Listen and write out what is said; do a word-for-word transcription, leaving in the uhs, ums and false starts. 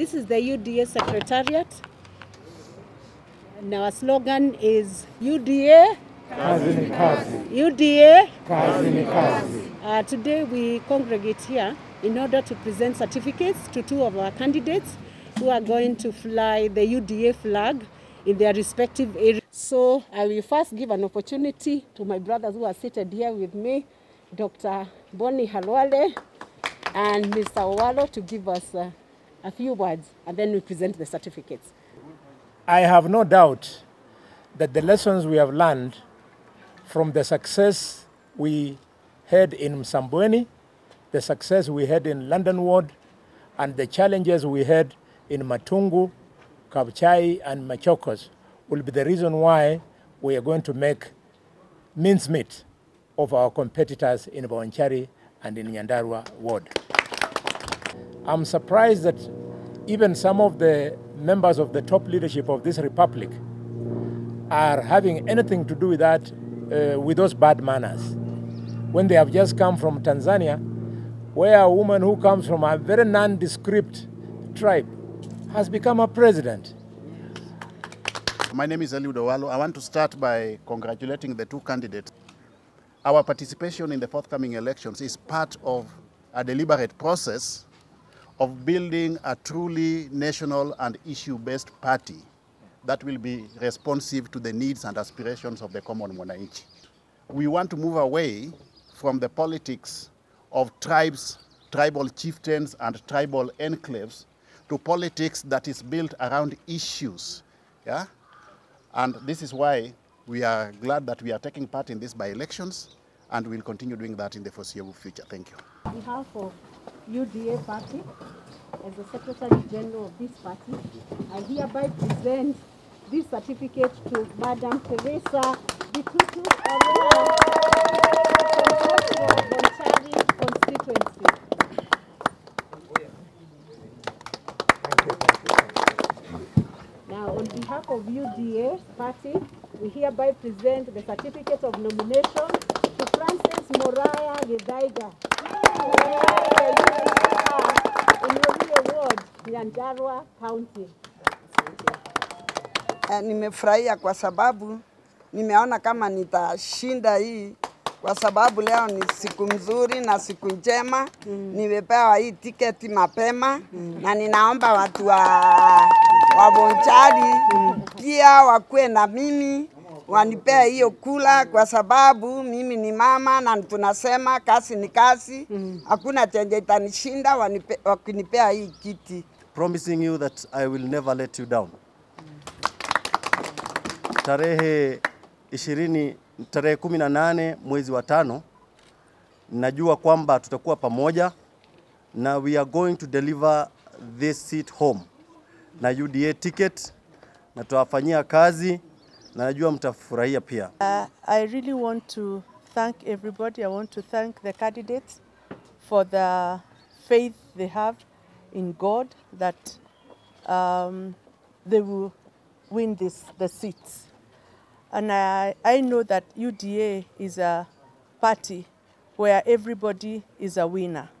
This is the U D A Secretariat, and our slogan is U D A Kazi Nikazi. U D A Kazi Nikazi. Uh, today we congregate here in order to present certificates to two of our candidates who are going to fly the U D A flag in their respective areas. So I will first give an opportunity to my brothers who are seated here with me, Doctor Bonnie Haluale and Mister Owalo, to give us uh, a few words, and then we present the certificates. I have no doubt that the lessons we have learned from the success we had in Msambweni, the success we had in London Ward, and the challenges we had in Matungu, Kabuchai, and Machokos will be the reason why we are going to make mincemeat of our competitors in Bonchari and in Nyandarwa Ward. I'm surprised that even some of the members of the top leadership of this republic are having anything to do with that, uh, with those bad manners. When they have just come from Tanzania, where a woman who comes from a very nondescript tribe has become a president. My name is Eliud Owalo. I want to start by congratulating the two candidates. Our participation in the forthcoming elections is part of a deliberate process of building a truly national and issue-based party that will be responsive to the needs and aspirations of the common Mwananchi. We want to move away from the politics of tribes, tribal chieftains and tribal enclaves to politics that is built around issues. Yeah? And this is why we are glad that we are taking part in these by-elections, and we'll continue doing that in the foreseeable future. Thank you. On behalf of U D A party, as the Secretary General of this party, I hereby present this certificate to Madam Teresa Bikutu of the Bonchari constituency. Now, on behalf of U D A party, we hereby present the certificate of nomination to Frances Moraya Yedaiga in Nyandarwa Ward, Nyandarwa County. Nimefurahia kwa sababu nimeona kama nitashinda hii kwa sababu leo ni siku mzuri na siku njema. Mm. Nimepewa hii tiketi mapema. Mm. Na ninaomba watu wa wa Bonchari mm. pia wakuwe na mimi, wanipea hiyo kula kwa sababu mimi ni mama na tunasema kazi ni kazi. Mm. Hakuna chenye itanishinda wakinipea hii kiti. Promising you that I will never let you down. Tarehe ishirini, tarehe kumi na nane mwezi wa tano, najua kwamba tutakuwa pamoja na we are going to deliver this seat home na U D A ticket, na tuwafanyia kazi na najua mtafurahia pia. Uh, I really want to thank everybody. I want to thank the candidates for the faith they have in God that um, they will win this the seats. And I, I know that U D A is a party where everybody is a winner.